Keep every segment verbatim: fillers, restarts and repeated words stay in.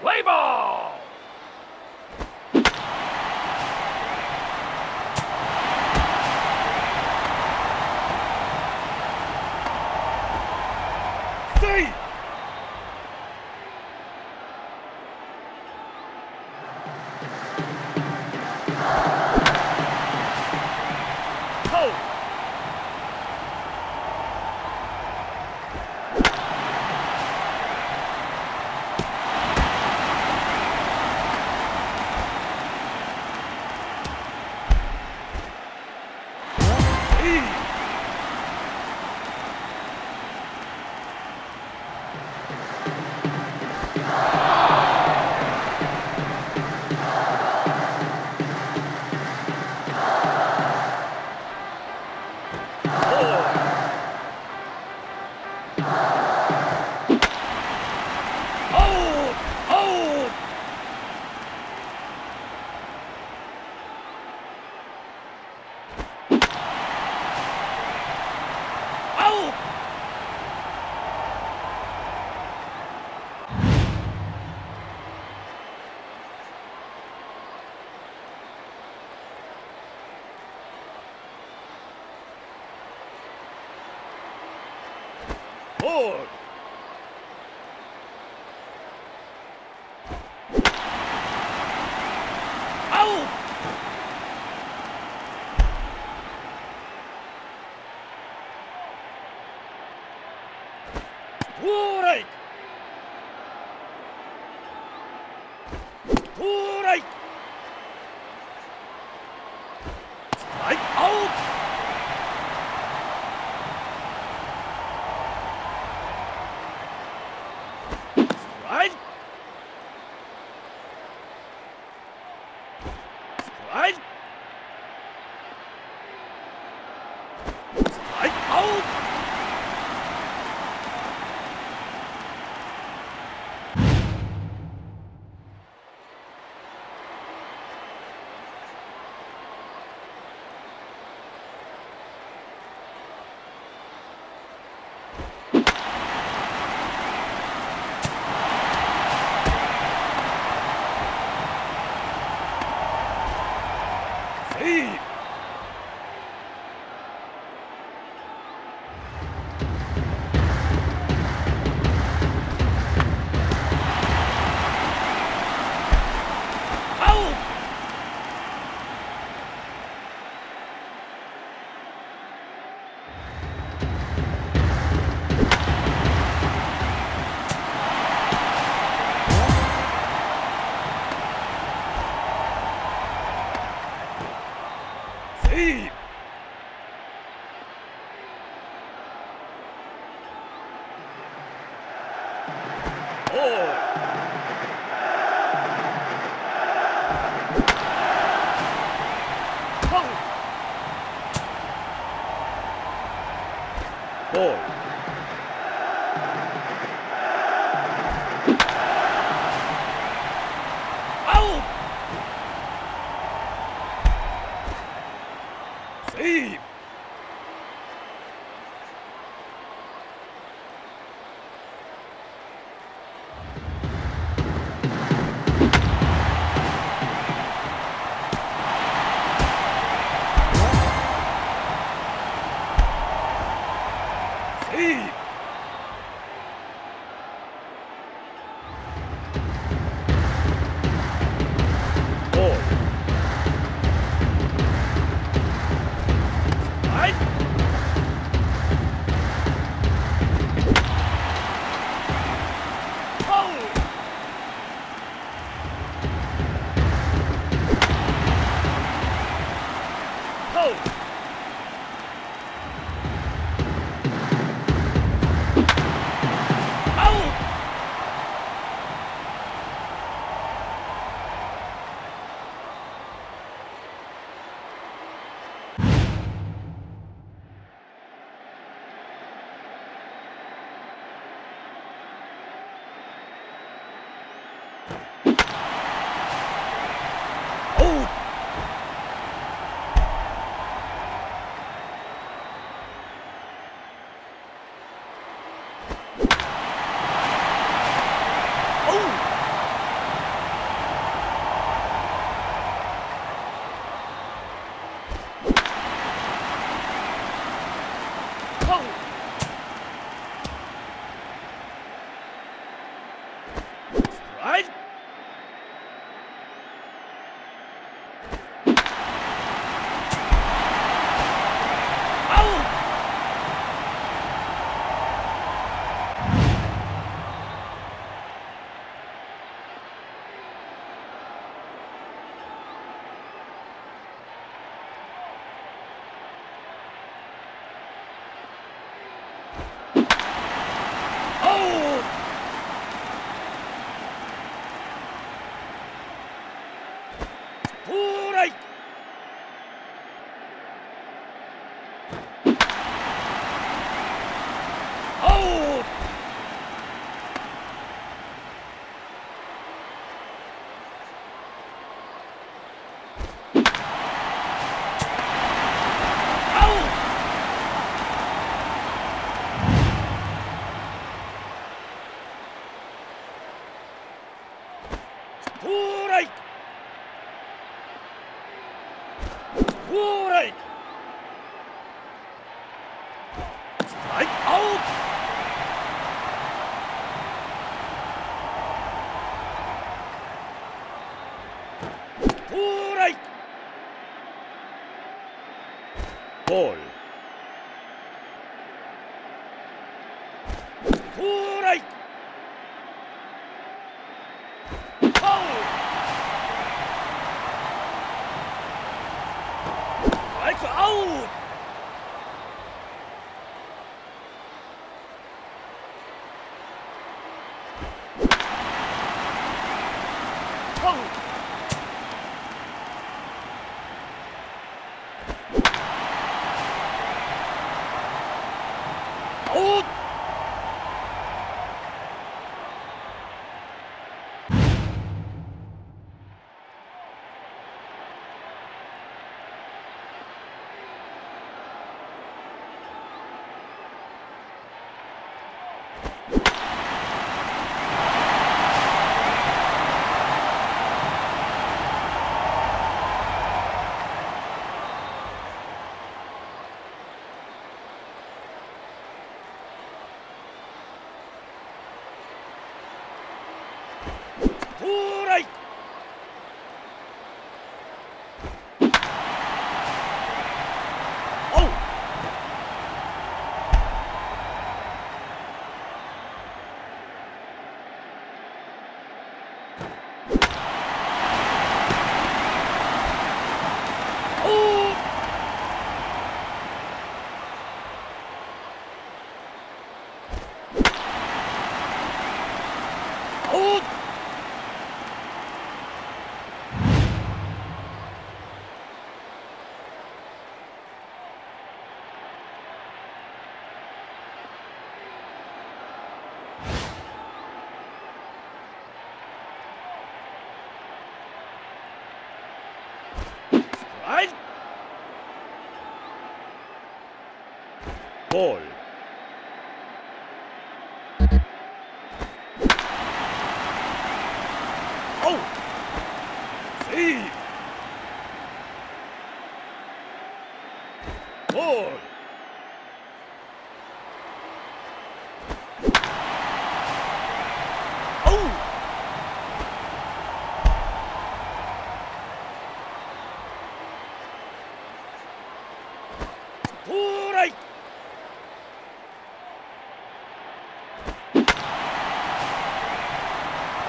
Play ball! See! Lord. Strike! Strike out! Strike! Ball! Strike! Foul! Strike out! Foul! Strike! Oh! Oh! Oh! Ball. Oh! Save! Ball. Oh! All right! Ball!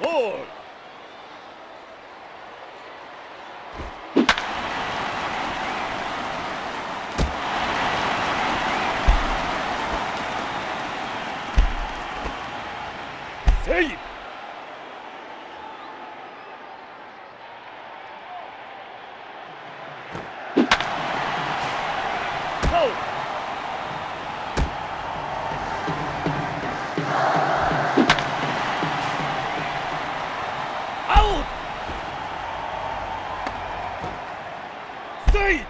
Ball! Save! Go! Three!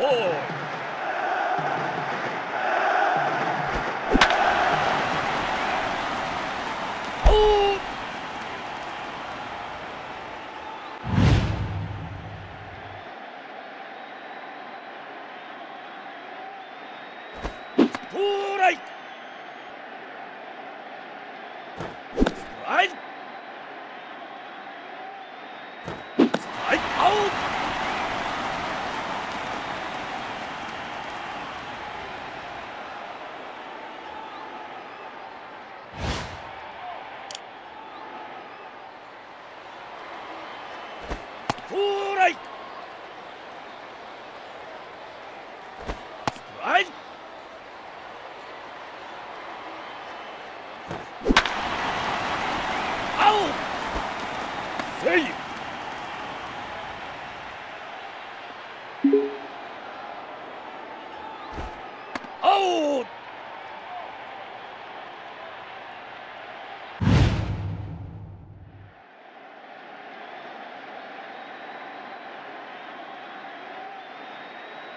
score. Strike! Strike! Strike out! Strike! Strike! Hey! Oh! Hey! Hey! Hey! Oh! Hey! Hey!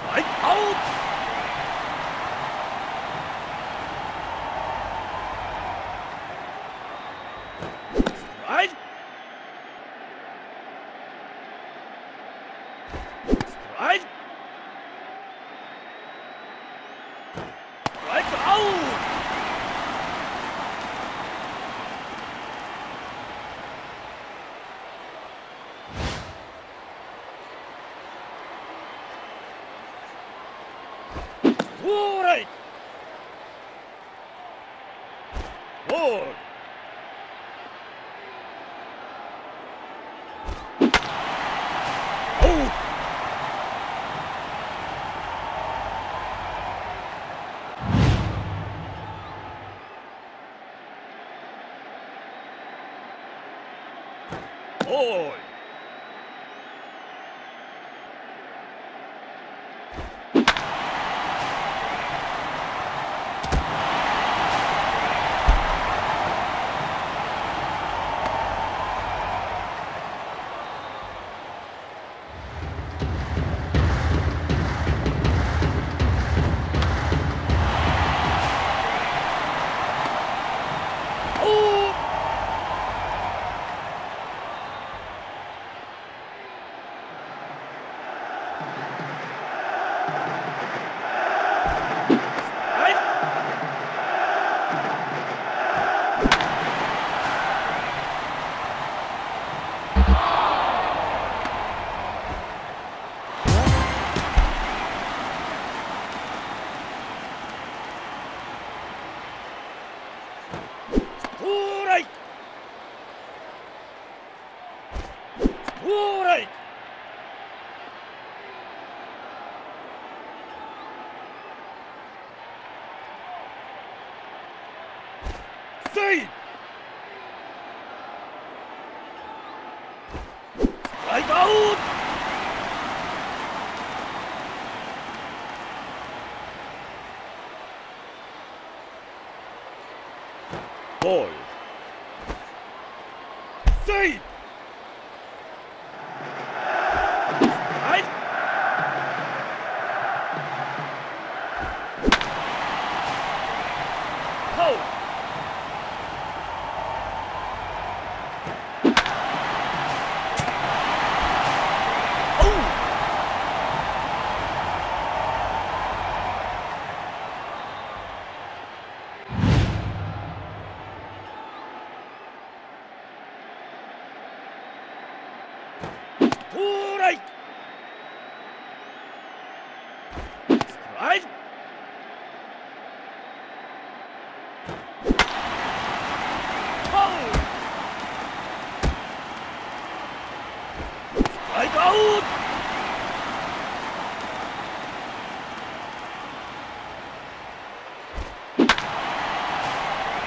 Strike! Out! Oh! Strike! Strike! Strike out! Let's go! Ahoy! Boy. Save! Boy!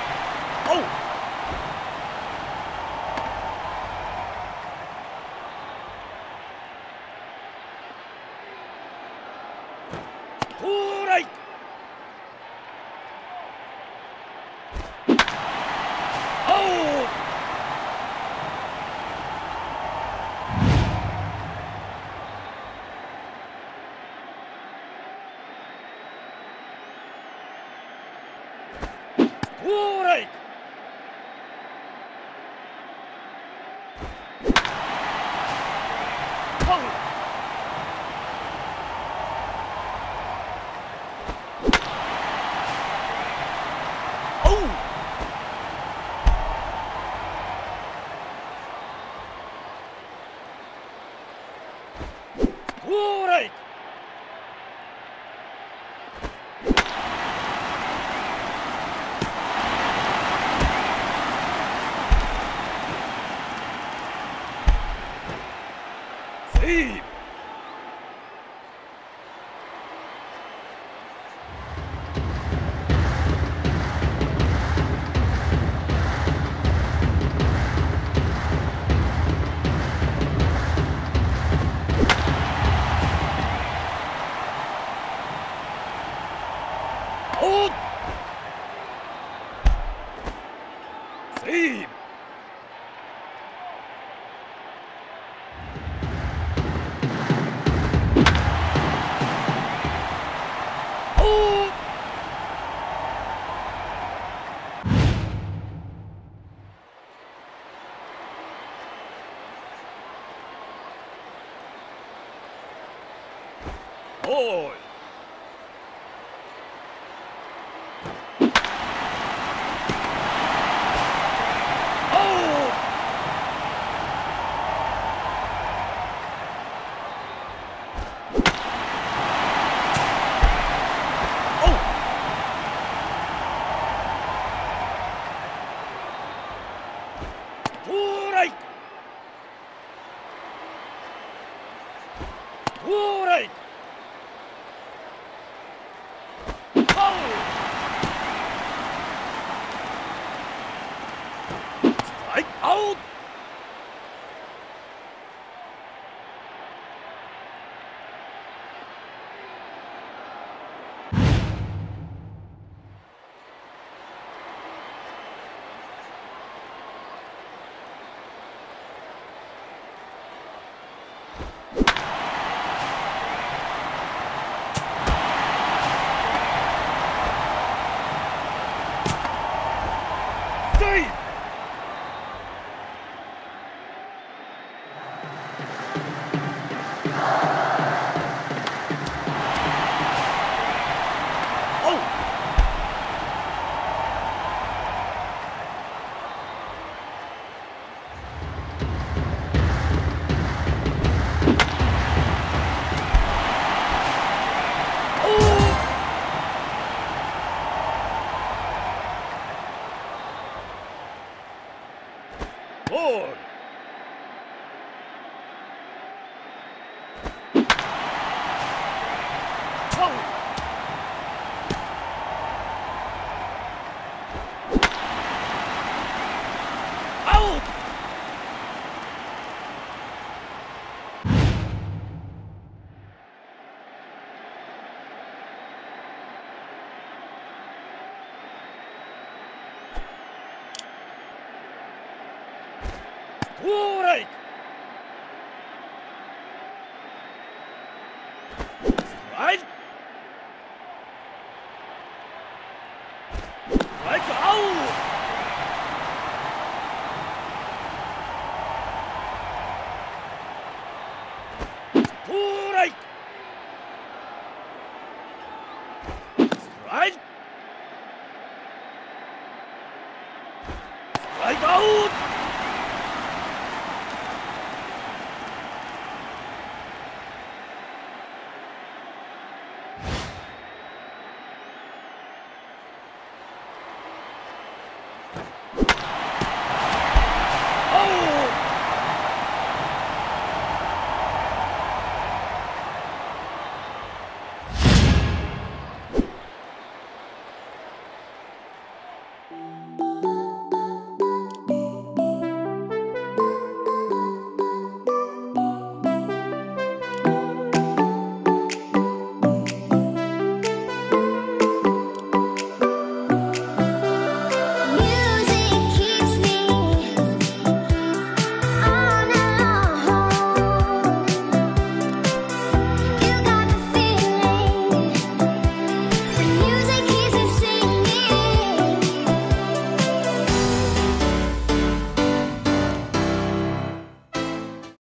All right. Lord. Right. Right. Right. Ow. Right. Right. Right. Out.